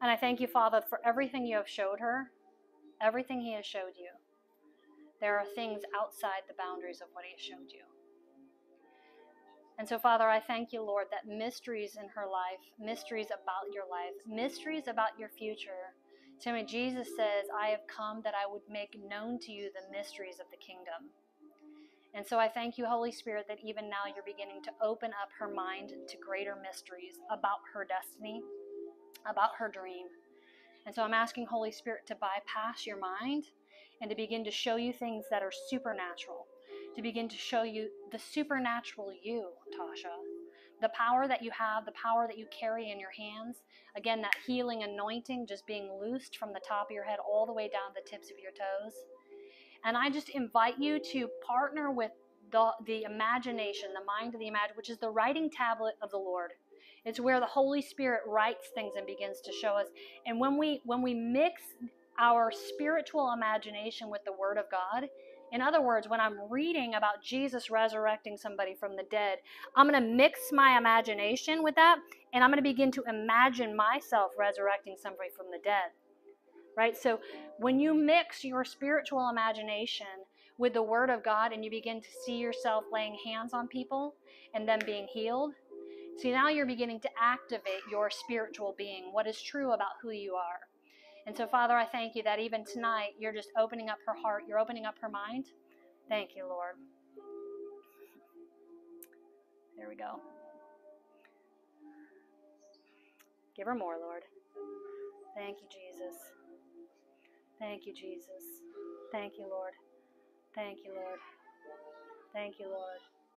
And I thank you, Father, for everything you have showed her, everything he has showed you. There are things outside the boundaries of what he has showed you. And so, Father, I thank you, Lord, that mysteries in her life, mysteries about your life, mysteries about your future. Timothy Jesus says, I have come that I would make known to you the mysteries of the kingdom. And so I thank you, Holy Spirit, that even now you're beginning to open up her mind to greater mysteries about her destiny, about her dream. And so I'm asking, Holy Spirit, to bypass your mind and to begin to show you things that are supernatural, to begin to show you the supernatural you, Tasha, the power that you have, the power that you carry in your hands. Again, that healing anointing just being loosed from the top of your head all the way down to the tips of your toes. And I just invite you to partner with the imagination, the mind of the imagination, which is the writing tablet of the Lord. It's where the Holy Spirit writes things and begins to show us. And when we mix our spiritual imagination with the Word of God, in other words, when I'm reading about Jesus resurrecting somebody from the dead, I'm going to mix my imagination with that, and I'm going to begin to imagine myself resurrecting somebody from the dead. Right? So when you mix your spiritual imagination with the Word of God and you begin to see yourself laying hands on people and them being healed, see, now you're beginning to activate your spiritual being, what is true about who you are. And so, Father, I thank you that even tonight you're just opening up her heart, you're opening up her mind. Thank you, Lord. There we go. Give her more, Lord. Thank you, Jesus. Thank you, Jesus. Thank you, Lord. Thank you, Lord. Thank you, Lord.